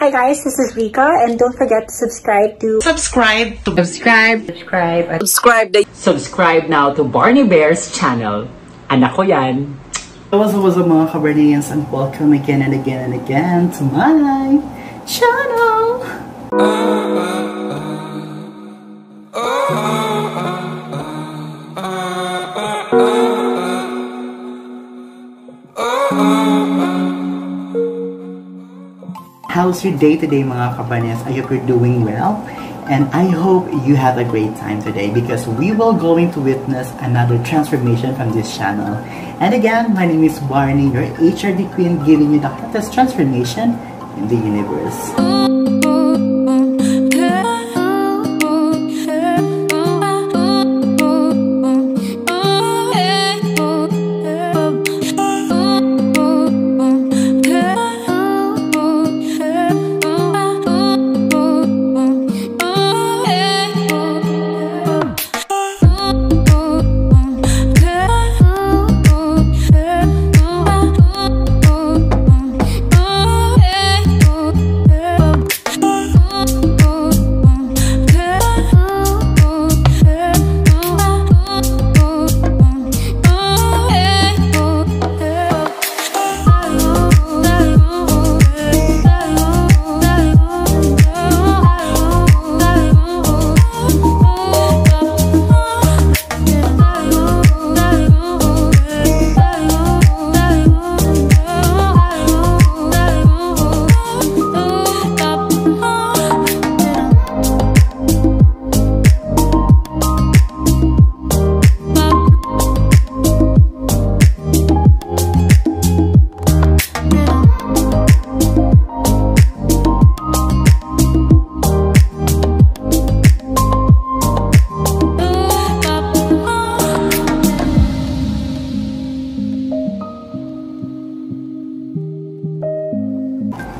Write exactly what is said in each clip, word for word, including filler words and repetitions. Hi guys, this is Rika, and don't forget to subscribe to subscribe to subscribe subscribe subscribe to subscribe now to Barney Bear's channel. Anak ko yan. What's up, what's up, mga Kabarnians, and welcome again and again and again to my channel. How's your day today, mga Kabarnians? I hope you're doing well, and I hope you had a great time today because we will going to witness another transformation from this channel. And again, my name is Barney, your H R D Queen, giving you the hottest transformation in the universe.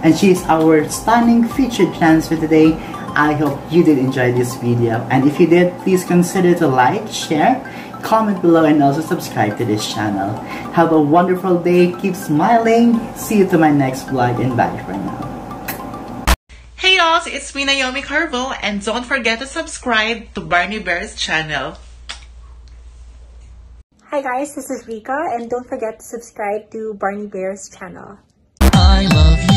And she is our stunning featured dancer today. I hope you did enjoy this video, and if you did, please consider to like, share, comment below, and also subscribe to this channel. Have a wonderful day, keep smiling, see you to my next vlog, and bye for now. Hey y'all, it's me, Naomi Carvo, and don't forget to subscribe to Barney Bear's channel. Hi guys, this is Rika, and don't forget to subscribe to Barney Bear's channel. I love you.